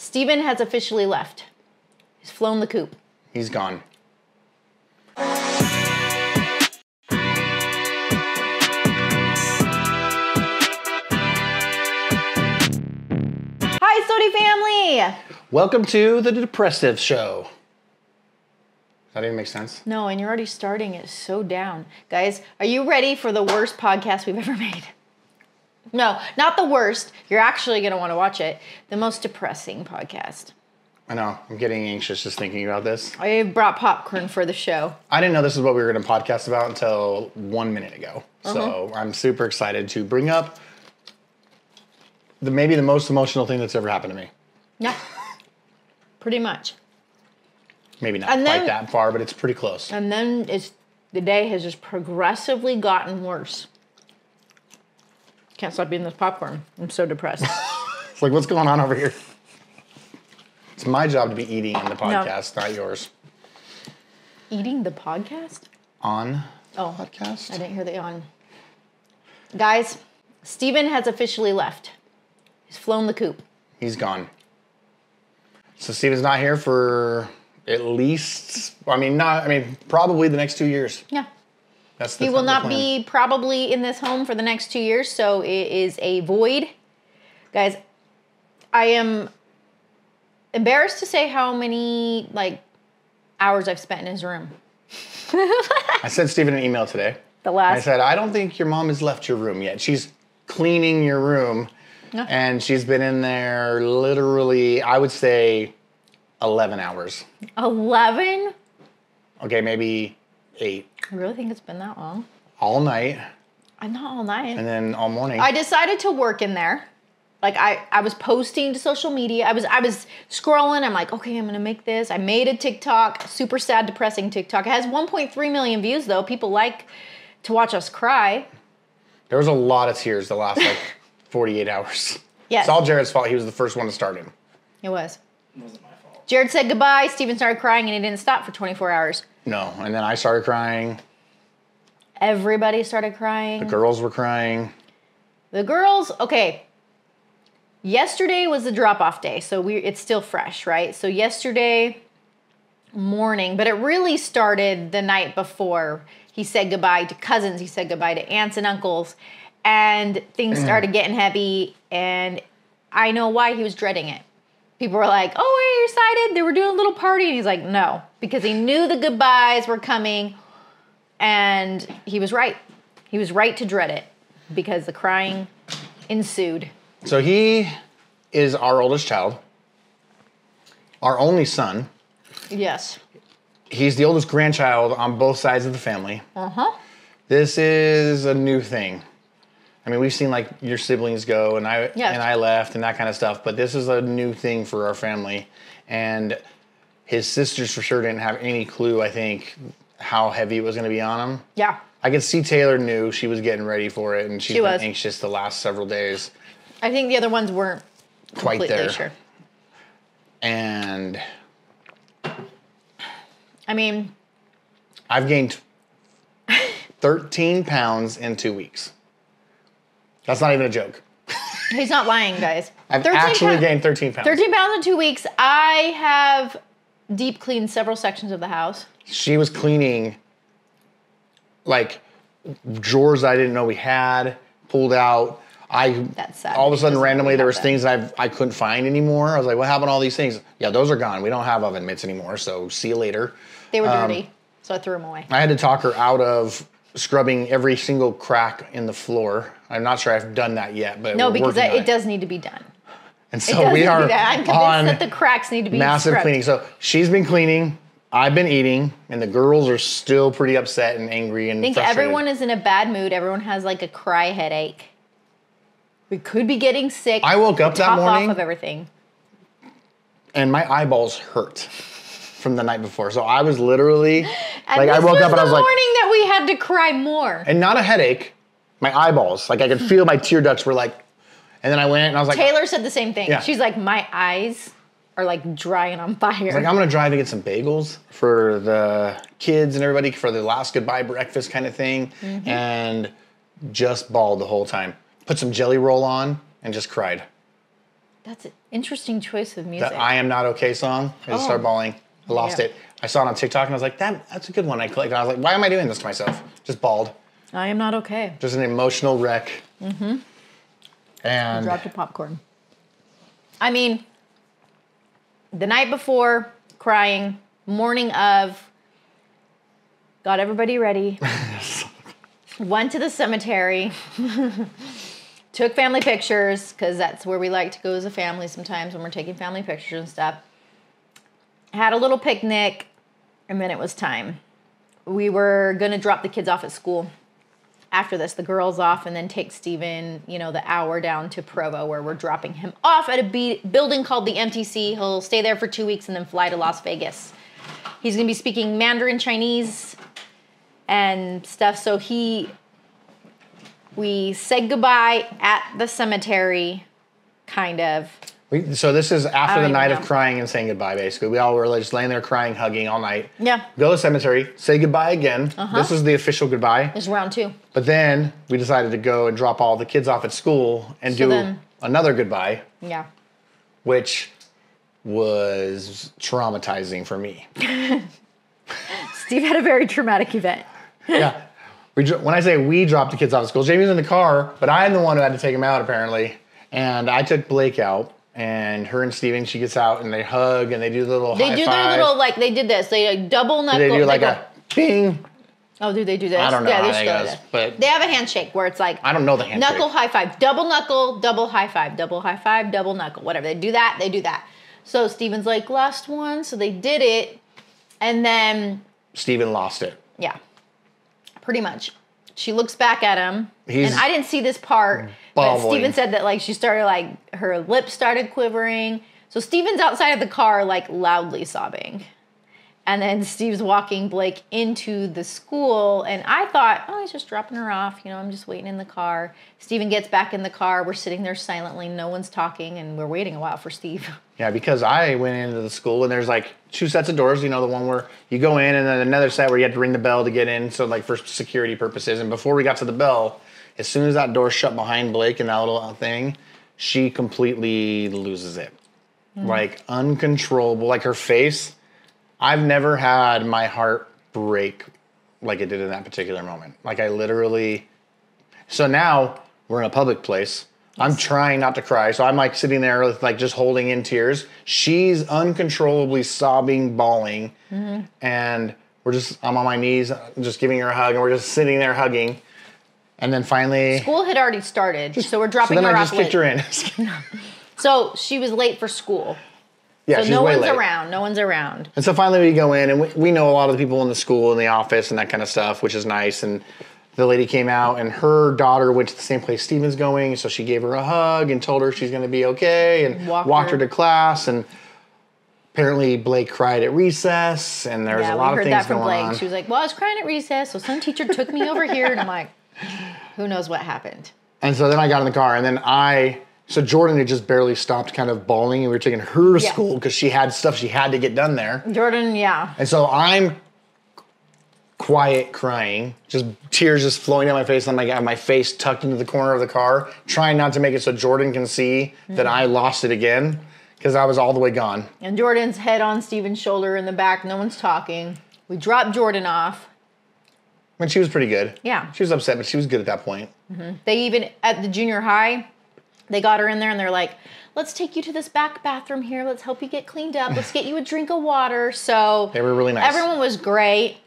Stephen has officially left. He's flown the coop. He's gone. Hi, Sodi family! Welcome to the Depressive Show. That didn't make sense. No, and you're already starting it so down. Guys, are you ready for the worst podcast we've ever made? No, not the worst. You're actually going to want to watch it. The most depressing podcast. I know. I'm getting anxious just thinking about this. I brought popcorn for the show. I didn't know this is what we were going to podcast about until 1 minute ago. So I'm super excited to bring up maybe the most emotional thing that's ever happened to me. Yeah. Pretty much. Maybe not quite that far, but it's pretty close. And then the day has just progressively gotten worse. Can't stop eating this popcorn. I'm so depressed. It's like, what's going on over here? It's my job to be eating on the podcast, not yours. Eating the podcast? On podcast? I didn't hear the on. Guys, Stephen has officially left. He's flown the coop. He's gone. So Stephen's not here for... At least, probably the next 2 years. Yeah. That's the plan. He will not be probably in this home for the next 2 years, so it is a void. Guys, I am embarrassed to say how many, hours I've spent in his room. I sent Stephen an email today. I said, I don't think your mom has left your room yet. She's cleaning your room, and she's been in there literally, I would say... 11 hours. 11? Okay, maybe 8. I really think it's been that long. All night. Not all night. And then all morning. I decided to work in there. I was posting to social media. I was scrolling. I'm like, okay, I'm going to make this. I made a TikTok. Super sad, depressing TikTok. It has 1.3 million views, though. People like to watch us cry. There was a lot of tears the last, 48 hours. Yes. It's all Jared's fault. He was the first one to start him. It was. It wasn't my fault. Jared said goodbye, Stephen started crying, and he didn't stop for 24 hours. No, and then I started crying. Everybody started crying. The girls were crying. The girls, okay. Yesterday was the drop-off day, so it's still fresh, right? So yesterday morning, but it really started the night before. He said goodbye to cousins, he said goodbye to aunts and uncles, and things started getting heavy, and I know why he was dreading it. People were like, oh, are you excited? They were doing a little party. And he's like, no, because he knew the goodbyes were coming. And he was right. He was right to dread it because the crying ensued. So he is our oldest child, our only son. Yes. He's the oldest grandchild on both sides of the family. Uh-huh. This is a new thing. I mean, we've seen your siblings go, and I left, and that kind of stuff. But this is a new thing for our family, and his sisters for sure didn't have any clue. I think how heavy it was going to be on them. Yeah, I could see Taylor knew she was getting ready for it, and she was anxious the last several days. I think the other ones weren't quite there. Sure. And I mean, I've gained 13 pounds in 2 weeks. That's not even a joke. He's not lying, guys. I've actually gained 13 pounds. 13 pounds in 2 weeks. I have deep cleaned several sections of the house. She was cleaning, drawers I didn't know we had, pulled out. That's sad. All of a sudden, randomly, there was things that I couldn't find anymore. I was like, what happened to all these things? Yeah, those are gone. We don't have oven mitts anymore, so see you later. They were dirty, so I threw them away. I had to talk her out of... scrubbing every single crack in the floor. I'm not sure I've done that yet, but no, because it does need to be done. And so we are on that the cracks need to be massive scrubbed. Cleaning. So she's been cleaning, I've been eating, and the girls are still pretty upset and angry and frustrated. I think everyone is in a bad mood. Everyone has a cry headache. We could be getting sick. I woke up that morning. Top off of everything. And my eyeballs hurt from the night before. So I was literally I woke up and I was like, morning that we had to cry more. And not a headache, my eyeballs. I could feel my tear ducts were and then I went and I was like, Taylor said the same thing. Yeah. She's like, my eyes are dry and on fire. I was like, I'm gonna drive and get some bagels for the kids and everybody for the last goodbye breakfast kind of thing. Mm-hmm. And just bawled the whole time. Put some jelly roll on and just cried. That's it. Interesting choice of music. The I Am Not Okay song. I just started bawling. I lost it. I saw it on TikTok and I was like, that's a good one. I clicked and I was like, why am I doing this to myself? Just bawled. I am not okay. Just an emotional wreck. Mm-hmm. And I dropped a popcorn. I mean, the night before, crying. Morning of, got everybody ready. Went to the cemetery. Took family pictures, because that's where we like to go as a family sometimes when we're taking family pictures and stuff. Had a little picnic, and then it was time. We were going to drop the kids off at school after this, the girls off, and then take Stephen, you know, the hour down to Provo where we're dropping him off at a building called the MTC. He'll stay there for 2 weeks and then fly to Las Vegas. He's going to be speaking Mandarin Chinese and stuff, so he... We said goodbye at the cemetery, kind of. So this is after the night of crying and saying goodbye, basically. We all were just laying there crying, hugging all night. Yeah. Go to the cemetery, say goodbye again. Uh-huh. This is the official goodbye. It's round two. But then we decided to go and drop all the kids off at school and do another goodbye. Yeah. Which was traumatizing for me. Steve had a very traumatic event. Yeah. When I say we dropped the kids off at school, Jamie was in the car, but I'm the one who had to take him out, apparently. And I took Blake out, and her and Steven, she gets out, and they hug, and they do the little high five. They do their little, like, they did this. They, like, double knuckle. They do, like, a bing. Oh, do they do this? I don't know how that goes, but... They have a handshake where it's, like... I don't know the handshake. Knuckle, high five. Double knuckle, double high five. Double high five, double knuckle. Whatever. They do that, they do that. So Steven's like, last one. So they did it, and then... Steven lost it. Yeah. Pretty much. She looks back at him. And I didn't see this part, but Stephen said that like she started like her lips started quivering. So Stephen's outside of the car like loudly sobbing. And then Steve's walking Blake into the school and I thought, oh, he's just dropping her off. You know, I'm just waiting in the car. Stephen gets back in the car. We're sitting there silently. No one's talking and we're waiting a while for Steve. Yeah, because I went into the school and there's like two sets of doors. You know, the one where you go in and then another set where you have to ring the bell to get in. So like for security purposes. And before we got to the bell, as soon as that door shut behind Blake and that little thing, she completely loses it. Mm. Like uncontrollable, like her face. I've never had my heart break like it did in that particular moment. Like I literally, so now we're in a public place. Yes. I'm trying not to cry. So I'm like sitting there with like just holding in tears. She's uncontrollably sobbing, bawling. Mm-hmm. And we're just, I'm on my knees, just giving her a hug and we're just sitting there hugging. And then finally. School had already started. So we're dropping her off late. So then I just kicked her in. So she was late for school. Yeah, so no one's around. No one's around. And so finally we go in, and we know a lot of the people in the school and the office and that kind of stuff, which is nice. And the lady came out, and her daughter went to the same place Stephen's going, so she gave her a hug and told her she's going to be okay and walked her to class. And apparently Blake cried at recess, and there was a lot of things going on. Yeah, we heard that from Blake. She was like, well, I was crying at recess, so some teacher took me over here. And I'm like, who knows what happened. And so then I got in the car, and then So Jordan had just barely stopped kind of bawling and we were taking her to school because she had stuff she had to get done there. Jordan, yeah. And so I'm quiet crying, just tears just flowing down my face. I'm like, I have my face tucked into the corner of the car, trying not to make it so Jordan can see that I lost it again because I was all the way gone. And Jordan's head on Stephen's shoulder in the back. No one's talking. We dropped Jordan off. I mean, she was pretty good. Yeah. She was upset, but she was good at that point. Mm-hmm. They even, at the junior high, they got her in there and they're like, let's take you to this back bathroom here. Let's help you get cleaned up. Let's get you a drink of water. So they were really nice. Everyone was great.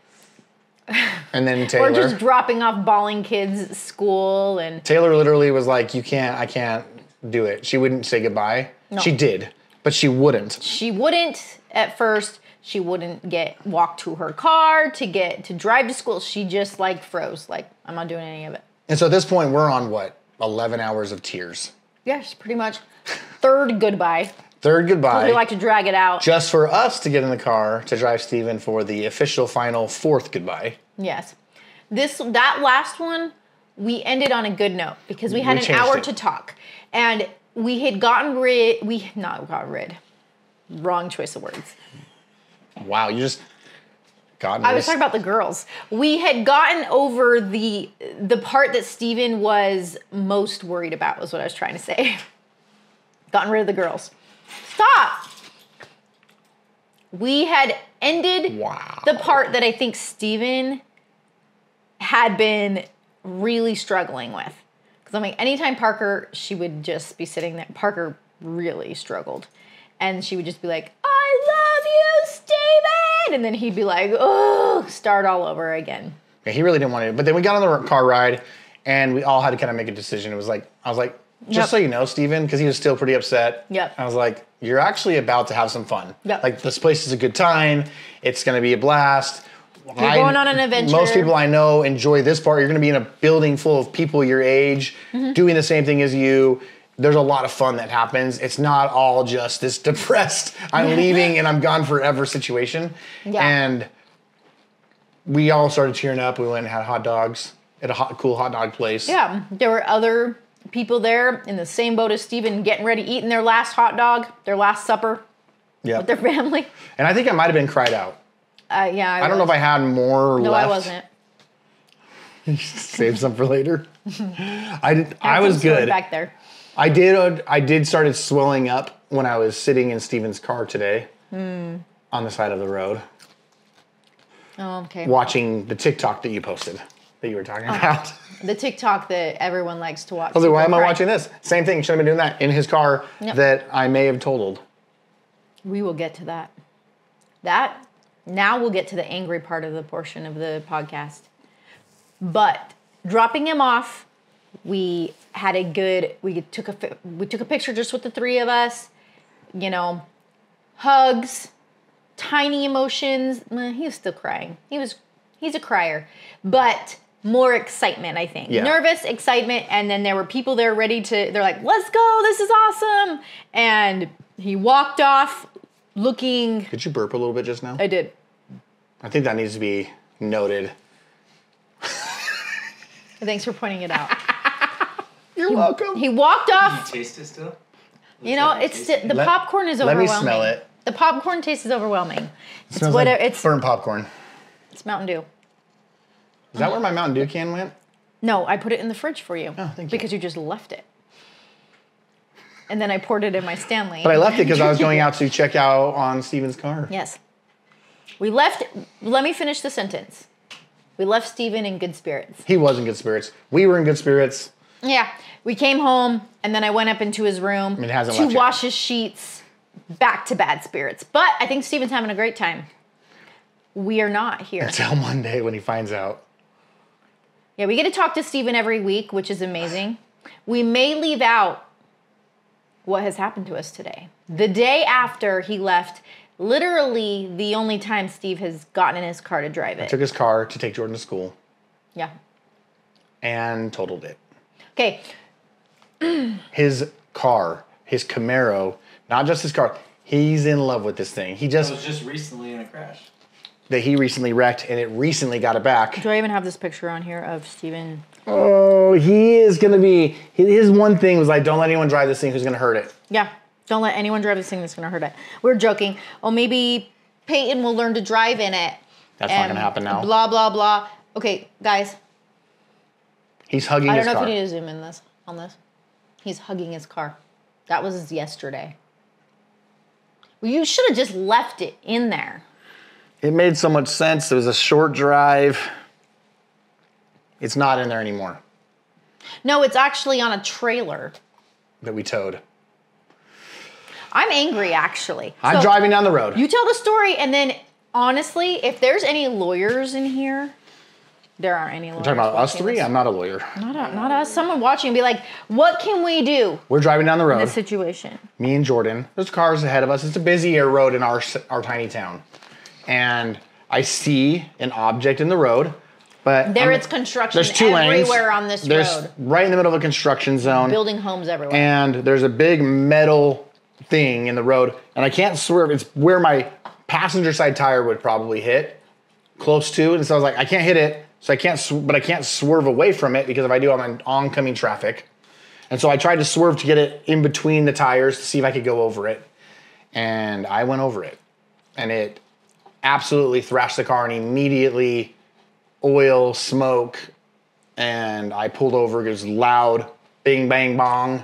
And then Taylor. We're just dropping off bawling kids at school. And Taylor literally was like, I can't do it. She wouldn't say goodbye. No. She did, but she wouldn't. She wouldn't at first. She wouldn't walk to her car to drive to school. She just like froze. Like, I'm not doing any of it. And so at this point, we're on what? 11 hours of tears. Yes, pretty much. Third goodbye. Third goodbye. We like to drag it out. Just for us to get in the car to drive Stephen for the official final fourth goodbye. Yes. That last one, we ended on a good note because we had an hour to talk. And we had gotten rid, we not got rid. Wrong choice of words. Wow, you just got rid. I was talking about the girls. We had gotten over the part that Stephen was most worried about was what I was trying to say. Gotten rid of the girls. Stop. We had ended the part that I think Stephen had been really struggling with. Because I'm like, anytime Parker, she would just be sitting there. Parker really struggled. And she would just be like, I love you, Stephen. And then he'd be like, oh, start all over again. Yeah, he really didn't want to. But then we got on the car ride and we all had to kind of make a decision. It was like, I was like, just so you know, Stephen, because he was still pretty upset. I was like, you're actually about to have some fun. Like, this place is a good time. It's going to be a blast. You're going on an adventure. Most people I know enjoy this part. You're going to be in a building full of people your age doing the same thing as you. There's a lot of fun that happens. It's not all just this depressed, I'm leaving and I'm gone forever situation. And we all started cheering up. We went and had hot dogs at a cool hot dog place. There were other people there in the same boat as Stephen, getting ready, eating their last hot dog, their last supper with their family. And I think I might have been cried out. Yeah, I don't know if I had more left. No, I wasn't. Save some for later. I was good. Back there. I did started swelling up when I was sitting in Stephen's car today on the side of the road. Oh, okay. Watching the TikTok that you posted, that you were talking about. The TikTok that everyone likes to watch. I was like, why am I watching this? Same thing, should have been doing that in his car that I may have totaled. We will get to that. Now we'll get to the angry part of the portion of the podcast. But dropping him off, we had a good, we took a picture just with the three of us, you know, hugs, tiny emotions. He was still crying. He's a crier, but more excitement, I think. Nervous, excitement, and then there were people there ready to, they're like, let's go, this is awesome. And he walked off looking. Did you burp a little bit just now? I did. I think that needs to be noted. Thanks for pointing it out. You're welcome. He walked off. Can you taste it still? You know, it's the popcorn is overwhelming. Let me smell it. The popcorn taste is overwhelming. It smells like burnt popcorn. It's Mountain Dew. Is that where my Mountain Dew can went? No, I put it in the fridge for you. Oh, thank you. Because you just left it. And then I poured it in my Stanley. But I left it because I was going out to check out on Stephen's car. Yes. We left, let me finish the sentence. We left Stephen in good spirits. He was in good spirits. We were in good spirits. Yeah. We came home and then I went up into his room to wash his sheets, back to bad spirits. But I think Stephen's having a great time. We are not here. Until Monday when he finds out. Yeah, we get to talk to Stephen every week, which is amazing. We may leave out what has happened to us today. The day after he left, literally the only time Steve has gotten in his car to drive it. I took his car to take Jordan to school. Yeah. And totaled it. Okay. His car, his Camaro, not just his car. He's in love with this thing. He just... It was just recently in a crash. That he recently wrecked, and it recently got it back. Do I even have this picture on here of Stephen? Oh, he is going to be... His one thing was like, don't let anyone drive this thing who's going to hurt it. Yeah, don't let anyone drive this thing that's going to hurt it. We're joking. Oh, maybe Peyton will learn to drive in it. That's not going to happen now. Blah, blah, blah. Okay, guys. He's hugging his car. I don't know if we need to zoom in this on this. He's hugging his car. That was yesterday. Well, you should have just left it in there. It made so much sense. It was a short drive. It's not in there anymore. No, it's actually on a trailer. That we towed. I'm angry, actually. I'm driving down the road. You tell the story, and then, honestly, if there's any lawyers in here, there aren't any lawyers. You're talking about us three? I'm not a lawyer. Not us. Someone watching and be like, what can we do? We're driving down the road. In this situation. Me and Jordan. There's cars ahead of us. It's a busier road in our tiny town. And I see an object in the road, but it's construction everywhere on this road. Right in the middle of a construction zone. Building homes everywhere. And there's a big metal thing in the road, and I can't swerve. It's where my passenger side tire would probably hit, close to. And so I was like, I can't hit it, so I can't. But I can't swerve away from it because if I do, I'm on oncoming traffic. And so I tried to swerve to get it in between the tires to see if I could go over it, and I went over it, and it. Absolutely thrashed the car and immediately oil, smoke, and I pulled over. It was loud, bing, bang, bong.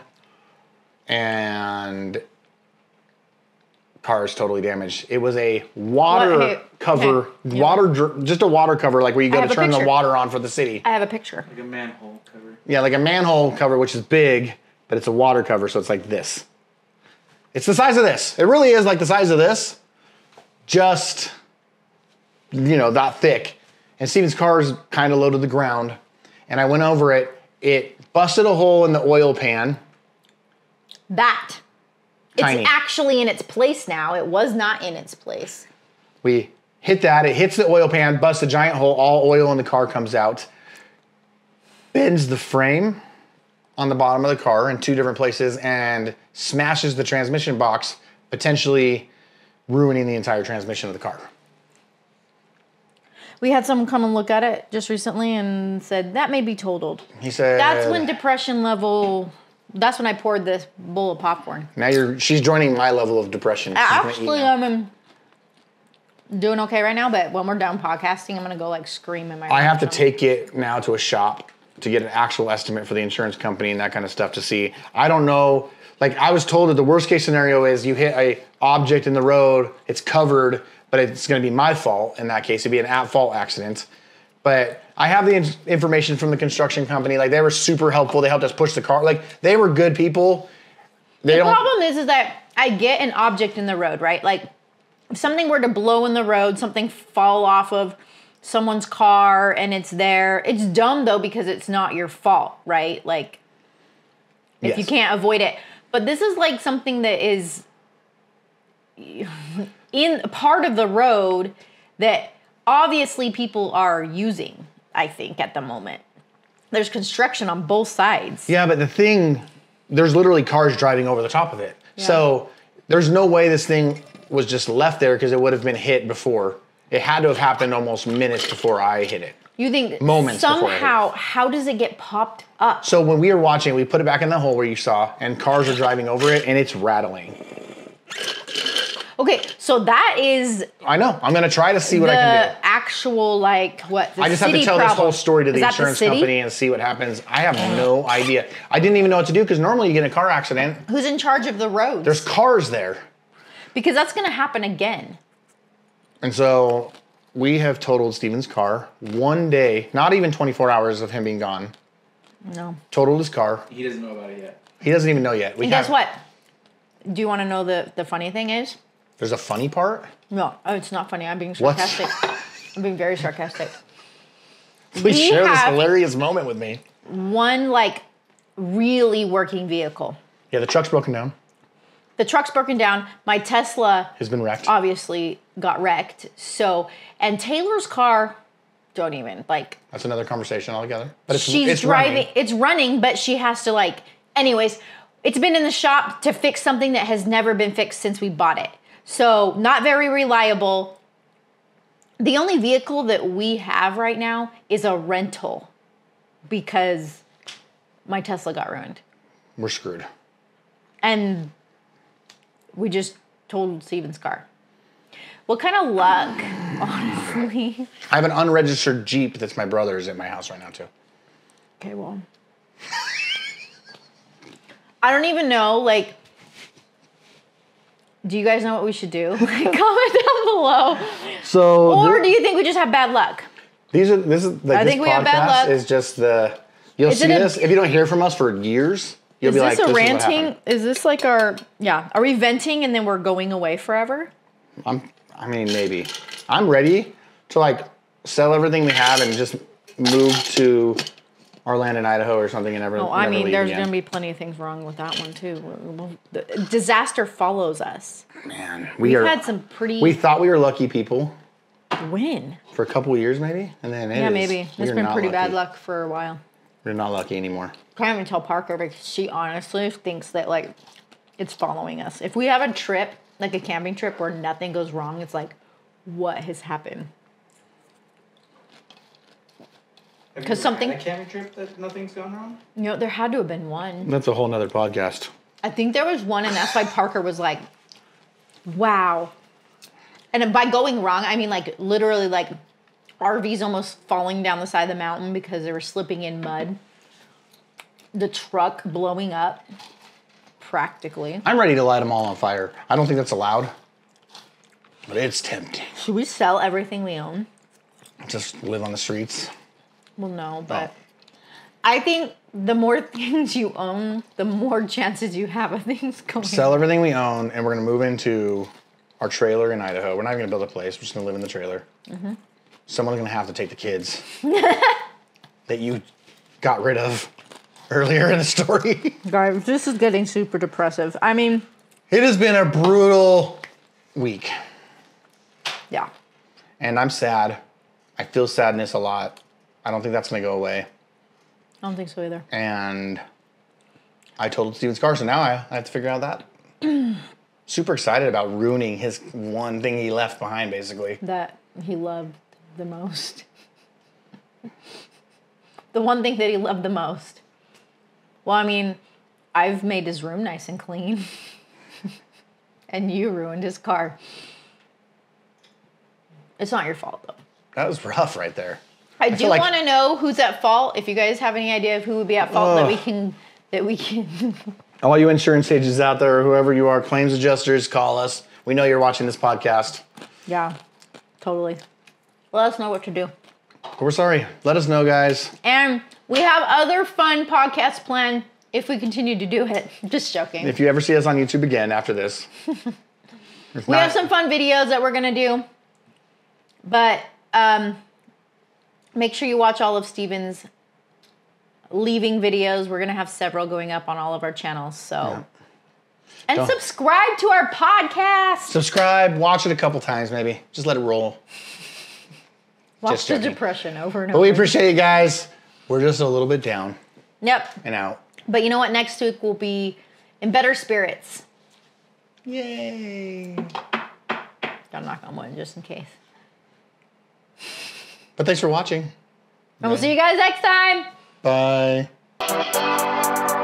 And car's totally damaged. It was a water cover, just a water cover, like where you go to turn the water on for the city. I have a picture. Like a manhole cover. Yeah, like a manhole cover, which is big, but it's a water cover, so it's like this. It's the size of this. It really is like the size of this, just, you know, that thick. And Stephen's car's kind of low to the ground, and I went over it. It busted a hole in the oil pan. That. Tiny. It's actually in its place now. It was not in its place. We hit that. It hits the oil pan, busts a giant hole. All oil in the car comes out. Bends the frame on the bottom of the car in two different places and smashes the transmission box, potentially ruining the entire transmission of the car. We had someone come and look at it just recently and said, that may be totaled. He said... That's when depression level... That's when I poured this bowl of popcorn. Now you're, she's joining my level of depression. Actually, I'm doing okay right now, but when we're done podcasting, I'm going to go like scream in my room. I have to take it now to a shop to get an actual estimate for the insurance company and that kind of stuff to see. I don't know. Like I was told that the worst case scenario is you hit an object in the road, it's covered, but it's going to be my fault in that case. It'd be an at-fault accident. But I have the information from the construction company. Like, they were super helpful. They helped us push the car. Like, they were good people. The problem is that I get an object in the road, right? Like, if something were to blow in the road, something fall off of someone's car and it's there. It's dumb, though, because it's not your fault, right? Like, if you can't avoid it. But this is, like, something that is in part of the road that... Obviously, people are using, I think, at the moment. There's construction on both sides. Yeah, but the thing, there's literally cars driving over the top of it. Yeah. So there's no way this thing was just left there because it would have been hit before. It had to have happened almost minutes before I hit it. You think moments somehow, how does it get popped up? So when we were watching, we put it back in the hole where you saw, and cars are driving over it, and it's rattling. Okay, so that is... I know. I'm going to try to see what I can do. The actual, like, what? I just have to tell this whole story to the insurance company and see what happens. I have no idea. I didn't even know what to do because normally you get in a car accident. Who's in charge of the roads? There's cars there. Because that's going to happen again. And so we have totaled Stephen's car. One day, not even 24 hours of him being gone. No. Totaled his car. He doesn't know about it yet. He doesn't even know yet. And guess what? Do you want to know the funny thing is? There's a funny part? No, it's not funny. I'm being sarcastic. I'm being very sarcastic. Please share this hilarious moment with me. One, like, really working vehicle. Yeah, the truck's broken down. The truck's broken down. My Tesla... Has been wrecked. Obviously got wrecked. So, and Taylor's car, don't even, like... That's another conversation altogether. But it's driving, running. It's running, but she has to, like... Anyways, it's been in the shop to fix something that has never been fixed since we bought it. So, not very reliable. The only vehicle that we have right now is a rental because my Tesla got ruined. We're screwed. And we just totaled Stephen's car. What kind of luck, honestly? I have an unregistered Jeep that's my brother's at my house right now, too. Okay, well. I don't even know, like... Do you guys know what we should do? Comment down below. So, or do you think we just have bad luck? I think this podcast is just the. You'll see this if you don't hear from us for years. You'll be like, "This is ranting." Is this like our? Yeah, are we venting and then we're going away forever? I mean, maybe. I'm ready to like sell everything we have and just move to Orlando, Idaho, or something, and everything. Oh, I mean, there's going to be plenty of things wrong with that one too. Disaster follows us. Man, we've had some pretty. We thought we were lucky people. When? For a couple of years, maybe, and then yeah, maybe it's been pretty bad luck for a while. We're not lucky anymore. Can't even tell Parker because she honestly thinks that like it's following us. If we have a trip, like a camping trip, where nothing goes wrong, it's like, what has happened? Because something... Had a camping trip that nothing's gone wrong? You know, there had to have been one. That's a whole nother podcast. I think there was one, and that's why Parker was like, wow. And by going wrong, I mean, like, literally, like, RVs almost falling down the side of the mountain because they were slipping in mud. The truck blowing up, practically. I'm ready to light them all on fire. I don't think that's allowed. But it's tempting. Should we sell everything we own? Just live on the streets? Well, no, but I think the more things you own, the more chances you have of things going. Sell everything we own, and we're going to move into our trailer in Idaho. We're not even going to build a place. We're just going to live in the trailer. Mm-hmm. Someone's going to have to take the kids that you got rid of earlier in the story. Guys, this is getting super depressive. I mean... It has been a brutal week. Yeah. And I'm sad. I feel sadness a lot. I don't think that's going to go away. I don't think so either. And I told Steven Scar, so now I have to figure out that. Super excited about ruining his one thing he left behind, basically. That he loved the most. The one thing that he loved the most. Well, I mean, I've made his room nice and clean. And you ruined his car. It's not your fault, though. That was rough right there. I do want to know who's at fault. If you guys have any idea of who would be at fault, that we can. All you insurance agents out there, or whoever you are, claims adjusters, call us. We know you're watching this podcast. Yeah, totally. Let us know what to do. We're sorry. Let us know, guys. And we have other fun podcasts planned if we continue to do it. Just joking. If you ever see us on YouTube again after this. We have some fun videos that we're going to do. But... make sure you watch all of Steven's leaving videos. We're going to have several going up on all of our channels. So, yeah. And subscribe to our podcast. Subscribe. Watch it a couple times, maybe. Just let it roll. Watch the depression over and over. But we appreciate you guys. We're just a little bit down. Yep. And out. But you know what? Next week we'll be in better spirits. Yay. Don't knock on wood just in case. But thanks for watching. And we'll see you guys next time. Bye.